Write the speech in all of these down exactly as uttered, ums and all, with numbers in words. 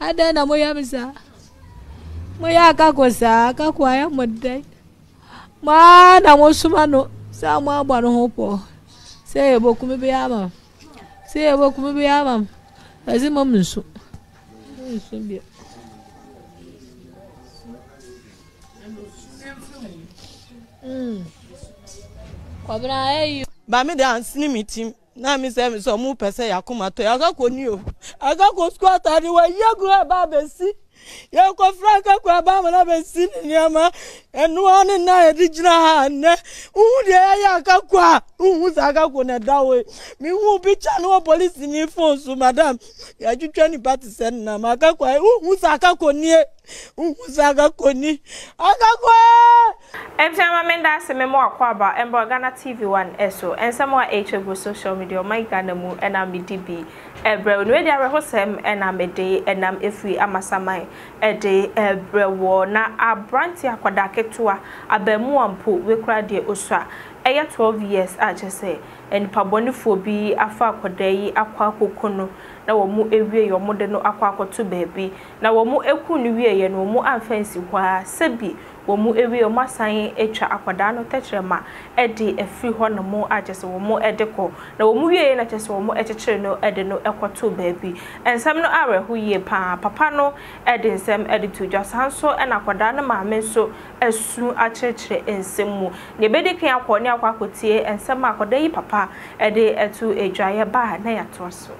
Adana moya misa. Moya kakosa kakwa ya modai. Ma na mosuma no sa mo agba no hopo. Se eboku me bia ma. Se eboku me bia ma. Ezi mo mso. Mso bia. Mm. Kwabra ayu. Ba me dance ni meeting. Na mi se mi so mu pese yakuma to yakako ni o akako squat ari wa yego ba besi yeko franka kwa ba ma na besi ni ama enu ani na original ha ne uhu de yakako a uhu sa akako na dawe mi hu picture no police ni phone so madam ya twetwa ni party send na ma akako uhu sa akako ni uhu sa akako ni akako Emma Menda se memo akwaba embo Ghana T V One eso ensama H social media my Ghana mu enam D B ebre no we dey rehosem enam dey enam efi amasamai e dey ebre wo na abranti akwada ketua abemu ampo we kura dey osua eye twelve years a chese enipa bonifo bi afa akwada yi akwa kokono na wo mu ewie yo mode no akwa akoto baby na wo mu eku ni wie ye no mu anfansi kwa sebi womu ewe o masan etwa akwada no tetrema e de efri ho no mo agese womu e de ko na womu wieye na chese womu etchechire no e de no ekoto baabi ensem no areho ye pa papa no e de ensem e de tuja sanso e na akwada no maame so esu achechire ensem mu ne bedeke akwo ne akwa kotie ensem akwada yi papa e de etu edwaye ba na yato so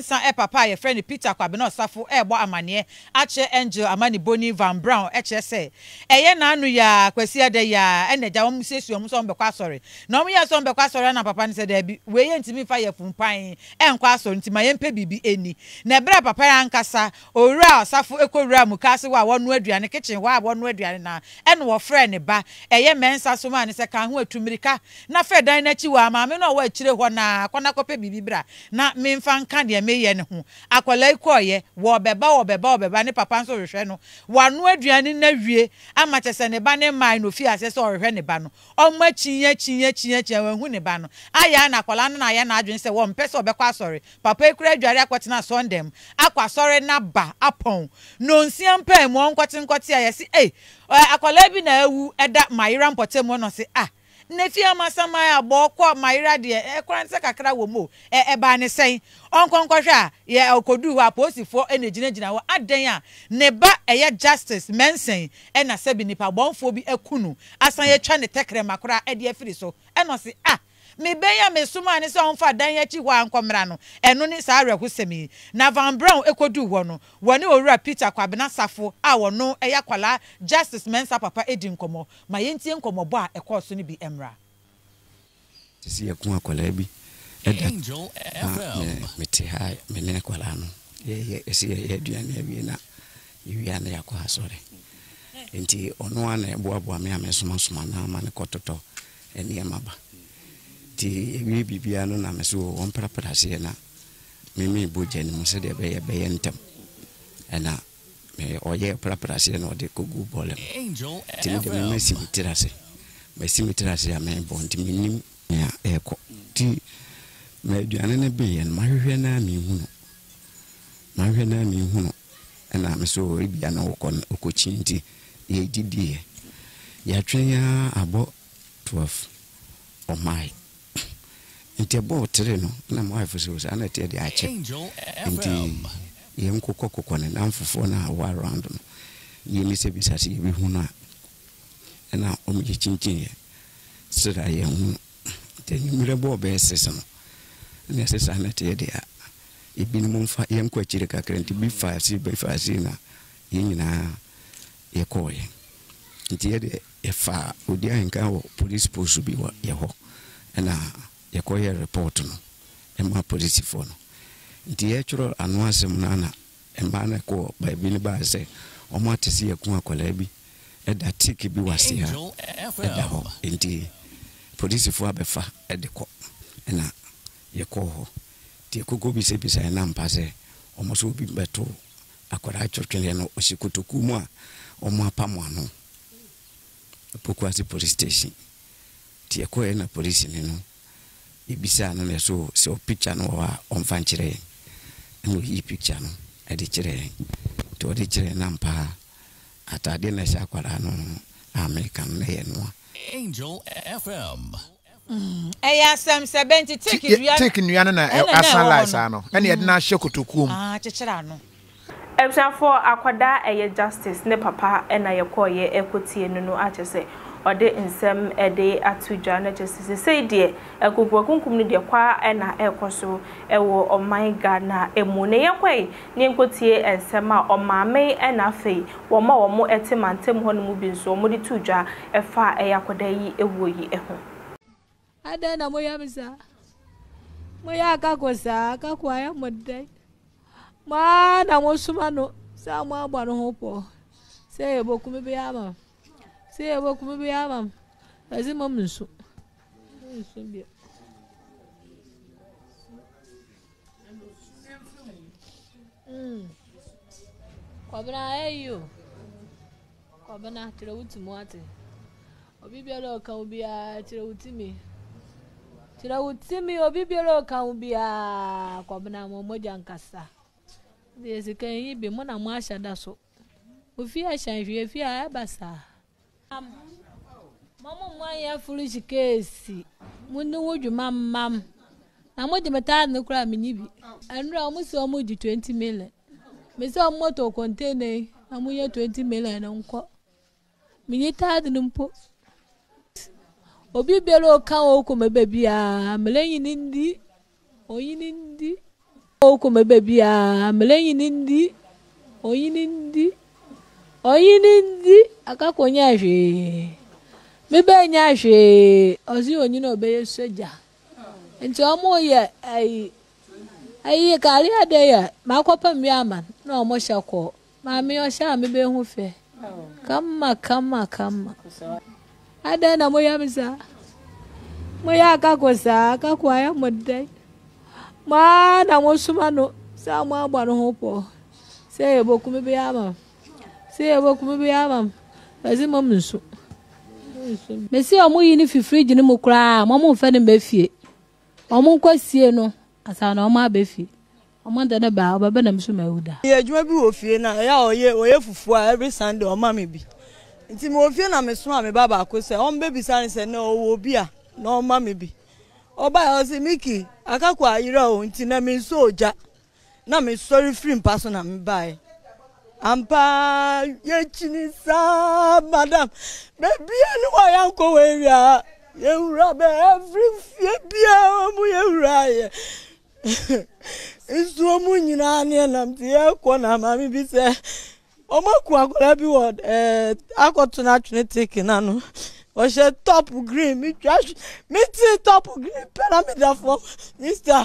san e papa ye friend Peter Kwabe no safo e bo amane ache Angel Amani Boni Van Brown e che se eye na anu ya kwesi ade ya ene ja wo musesu wo so mbekwa sorry na wo ya so mbekwa sorry na papa ni se da bi we ye ntimi fa ye funpan en kwa so ntima ye mpe bibi eni na bra papa ya nkasa owura safo ekowura mu kase wa wonu aduane kitchen wa wonu aduane na ene wo friend ba eye mensa so ma ni se kan ho atumirika na fe dan na chi wa ma me no wo akire ho na kona kope bibi bra na memfa nka de ye ne ho akwalai koye wo beba wo beba wo beba ne papa nso hwehwe no wanu aduane na wie amachese ne ba ne mai no fi asese ohwehwe ne ba no omma chinya chinya chinya chinya wanhu ne ba no aya na akwala no na aya na adwen se wo mpese obekwa asore papa ekura adware akwatena sondem akwa asore na ba apon no nsiampa emu onkwate nkwate aye se eh akwala bi na ewu eda mayira mpotemu no se ah nefia masama ya bokwa maira de e kwanse kakra wo mo e ba ne sen onkonkohwe a ye okodu wa posifo enegina gina wo aden a ne ba eye justice mensen e na sebi nipa bonfo bi ekunu asan ye twa ne tekre makora e de afiri so e no se ah me beya me suma ne se onfa dan ya chi wa ankomra no eno ne sa rehosemi na Van Brown ekodu wo no woni owura Peter Kwabe na safo a wo no eya kwala justice mensa papa edi nkomo ma yentie nkomo bo a ekoso ne bi emra tisi yakun akwala bi Angel F M meti hai melene kwala no ye ye si ye aduane abi na wi ana yakwa asore enti ono ana ebo abo ame ame suma suma na ma ne kototo eni emaba we bibiano na meso won prapara se na me me boje ni mo se de be ye be ye ntam ana me oye prapara se na de kogu bolem ti de me si mitrase me si mitrase ya me bon ti minim ya eko ti me duane na be ye ma hwehwe na me hu no ma hwehwe na me hu no ana meso bibiano okon okochinti ye didi ye ya twenya abo twelve o mai ntebo tereno na mwafu so ana tie de ache nti yenko kokoko ne namfofo na wa round no yemi se bisase bi hunu a na omje chinchin ye sira ye hu te nyimre bo be sesa no ne sesa na tie de a ibinu mfa yenko akire kakra nti bi fasi bi fasi na yinyina ye koye nti ye de e fa odi anka wo police post bi wa ye ho na yekoye report no ema police phone no nti yechuro anwase mnana ema na ko by bin ba se omo atese yekun akola bi e da tick bi wase ha e da ho nti police phone abefa e de ko na yekoho ti ekogo bi se bi sai na mpase omo so bi beto akora chotwele no osikutoku mu a omo apamo anu pokwa si police station ti ekoye na police ni no ibisa na so so picture no wa on fanchire no yi picture no e de chire But what did you nampa at Adina Shakarano, American Nayanwa? Angel F M. Eya sam seventy take it. You are taking Yana Asalaisano, and yet now Shokutukum. Ah, Chicharano. Ebsa for Aquada, a justice, ne papa, and I call ye equity and no archese, or day in some a day at two journal justice. Say, dear, a good working community acquire and a ecoso, a war on my Ghana, a money away, name cotier and sema or mammy and a fee, or more or more etimantem one moving so moody two jar, a far a aquadae, a woe ye. I don't know where I am, sir. My Gagosa, Gagoya, one day. Man, I was someone, someone, one hope. Say a book, maybe I'm. Say a book, maybe I'm. As a moment, so. Cobana, you Cobana, to the wood to Martin. Obibia can be a Tirotimi. Tirotimi, Obibia can be a Cobana Mojan Casta. There's a can be Mona Marsha Dasso. If you are shy, if you are Abassa. Mamma, my foolish case. Wouldn't would you, ma'am, ma'am? I want the Matan no crime in you. And almost almost you twenty million. Miss Almoto contained and we are twenty million, uncle. Minita the Numpo. Obi Bello cow, come a baby, I'm laying in the or in the. Oh, come a baby, I'm laying in the or in the or in the Akakonyashi. Maybe Nyashi, as you and you know, be a soldier. And so more yet, I I carry a day, my copper miaman, no more shall call. Mammy or shall be a hoofer. Come, come, come. I don't know where I am, sir. My Gagosa, Gagoya, one day. Man, I was someone, someone, one hope. Say a book, maybe I'm. Say a book, maybe I'm. As a moment, so. Monsieur, I'm willing if you free Jimmy cry, Mamma Fenning Beffy. I'm on Quasiano, as I know my Beffy. I'm under the bow, but I'm so mad. Yeah, you are beautiful, and I owe you for every Sunday or Mammy B. It's more fun, I'm a swammy Baba, because on baby son said no, beer, no Mammy B. Oh, by us, Mickey, I can't quite your own, Tinammy soldier. Now, me sorry, free person I'm by. Ampa yechinisa madam baby enu ayanko wera yewura be every fie bia mu yewura ye isu mu nyina ne namti ekona mami bi se omaku akora bi word eh akotuna twene take na no o she top green mi trash mi ti top green pyramid for mister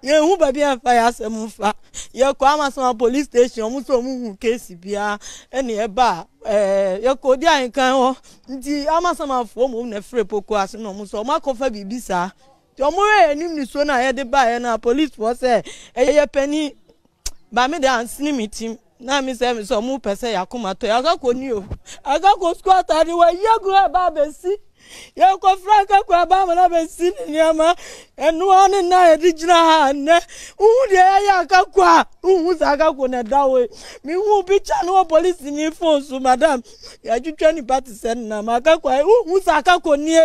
ye hu baby afa ya semu fa ye kwa amaso police station mu so mu hu case bia ene ye ba eh ye ko di an kan ho ndi amaso mafo mu na free poko aso no mu so makofa bibisa ti omo re enim ni so na ye de ba ye na police force eh ye pani ba me da ansini meeting na mi se mi so mu pese yakoma to yakako ni o akako squat ari wa yego ba be si Yo ko franka ko abama na besi ni ama enu ani na original ha ne uhu de ya aka kwa uhu za aka ko na dawe mi hu picture no police ni phone so madam ya twetwa ni party send na aka kwa uhu za aka ko ni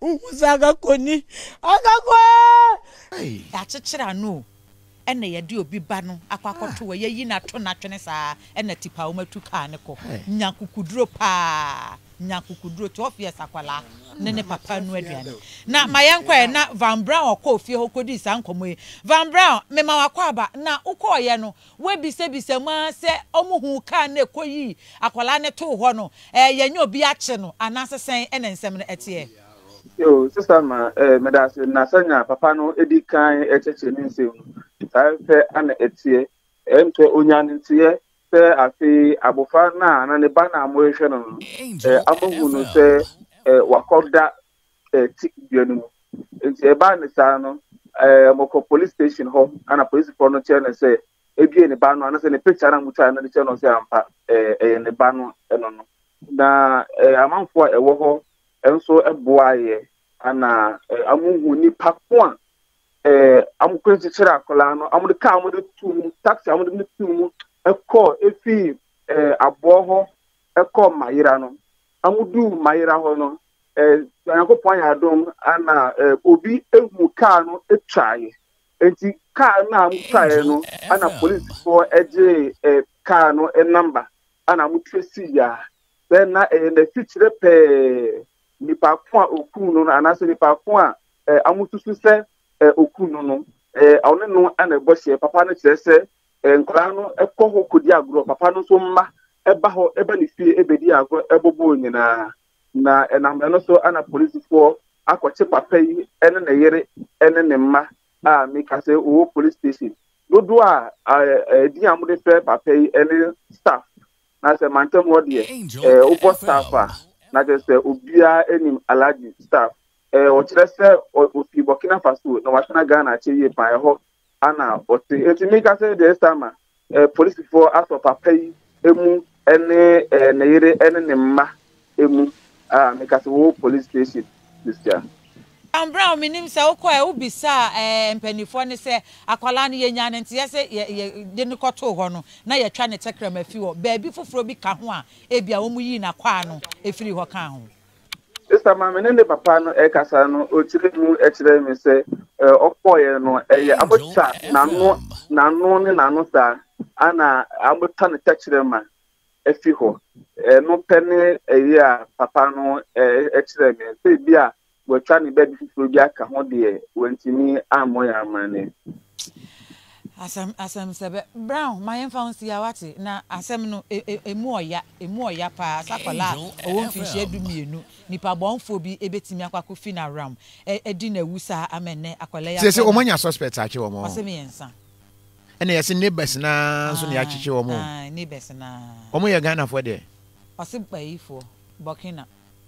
uhu za aka ko ni aka kwa ya chichira no ena ye de obi ba no akwakoto we yi na to na twene saa ena tipa o matu ka ne ko nyankukuduro pa nyankukuduro to ofia sakwala ne ne papa no aduane na mayankwa na Van Brown okọ ofie hokodi sankomo Van Brown me ma wakwaba na ukoye no we bise bise ma se omuhu ka ne koyi akwala ne to ho no eh yenye obi a che no anasesen ena nsem no etie yo sister ma eh medase na sanya papa no edi kan echeche ni nsem ta fe ana etie emto onyane ntie se afi abofa na na ne ba na amwehwe no eh abohu no se eh wakoda eh ti bianu ntie ba ne sa no eh moko police station ho ana police for no che na se ebie ne ba no ana se ne picture na muta na ne che no se ampa eh eh ne ba no eno no na amanfo e wo ho enso eboaye ana amuhu ni pakwa eh am kwezi chira akola no am de ka am de tu taxi am de tu mu e ko e fi call Mairano. Amudu Mairahono, eh, Poyadum, Anna, eh, Obi, Mucano, a try. And the car now, Mucano, and a police for a J, a Cano, a number, and a Mutracia. Then in the future, pay Nipacua Okuno, and as Nipacua, a Mutusu, Okuno, a Oneno, and a Bossier, Papa, and Grano, a Coho Kudiagro, Papa, no Soma. Ebaho ebani fi ebedi agro ebobo nyina na enamre no so ana police fo akwache papai ene na yere ene ne ma a meka se o police station dodo a di amude fe papai ene staff na se mantem wo de eh obo staff a na je se obia enim alaji staff eh o kire se ofi Burkina Faso na wasana Ghana cheye pa eho ana oti meka se de sama police fo aso papai emu ene neyere ene ne ma emu ah meka se wo police station this year am brown minim se wo kwa wo bisa eh mpanifo ne se akwala ne yenya ne ntia se ye ne koto ho no na ye twa ne tekra mafi wo ba bi foforo bi ka ho a ebia wo mu yi na kwa no efiri ho ka ho esta mama ne ne papa no e kasa no o chiri mu e chiri me se okoye no eye abocha na no na no ne na no sa ana amuta ne tekra ma efi ho e no pene eye a papa no e chiri me se bia we twa ne ba bi fufuro bia ka ho de wentimi amoya mane asem asem sebe brown my enfant si awati na asem no emu oya emu oya pa sakola owo mfihie dumienu nipa bonfo bi ebetimi akwako fi na ram edi na wusa amene akola ya se omanya suspect ache wo mo asem yensa ene yesi neighbors na so ne achiche wo mo ah neighbors na omo ye Ghana for there asem paifo Burkina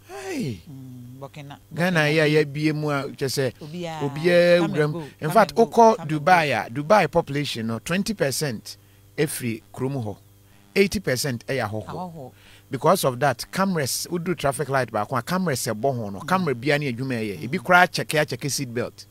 hey Burkina Ghana ya ya biemu a chese obia wram in fact oko Dubai a Dubai population no twenty percent every kromo ho eighty percent eya ho because of that cameras we do traffic light ba kwa cameras e bo ho no camera bia na adwuma ye e bi kra check ya check seat belt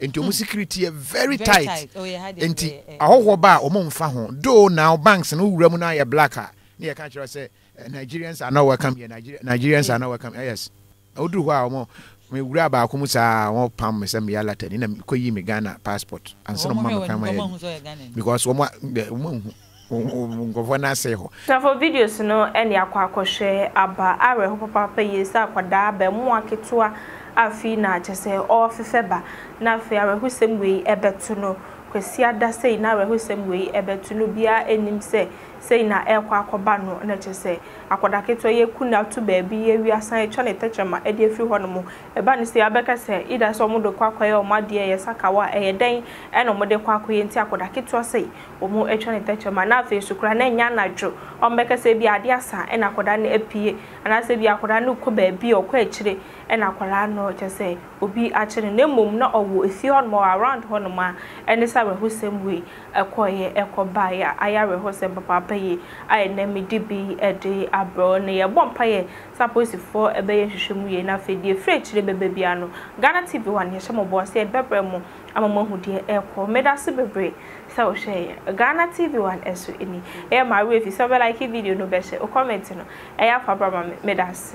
into mm. security very, very tight into ahoho ba omo mfa ho do now banks no wram na ya blacker na ka kire say Nigerians are not welcome here. Nigerians are not welcome. Yes. I would do well. We grab our Kumusa, one palm, some yellow, and then Koyi Megana passport. And some mamma come because one moon. Governor say, for videos, no, any aqua share about our hope papa is up for that, but more kitua, Afina, just say, or Feba, now fair, who same way, a better know. Kwesia da sei na we hosem we ebetunu bia enim se sei na ekwa akoba no na chese akoda keto ye kuna to baabi ye wiasan etwa ne techema edi afri ho no mo eba ne se abeka se ida so mo do kwa kwa ye o ma de ye sakawa eye den eno mo de kwa kwa ye nti akoda keto sei o mo etwa ne techema na afi sukura na nya nadwo o mbeka se bia ade asa ena akoda ne apie ana se bia akoda ne ko baabi o kwa ekire ena akola no chese obi akire ne mom na owo efi on mo around ho no ma ene who same way a coy echo buyer, I are a horse and papa pay. I name me D B a day abroad near one payer. Suppose for a bay shimmy enough a dear freight to the baby piano. Ghana T V One, your summer boy said, Bebremo, a mom who dear echo made us super brave. So share Ghana T V One as any. Air my way if you saw like a video no better or commenting. I have a problem made us.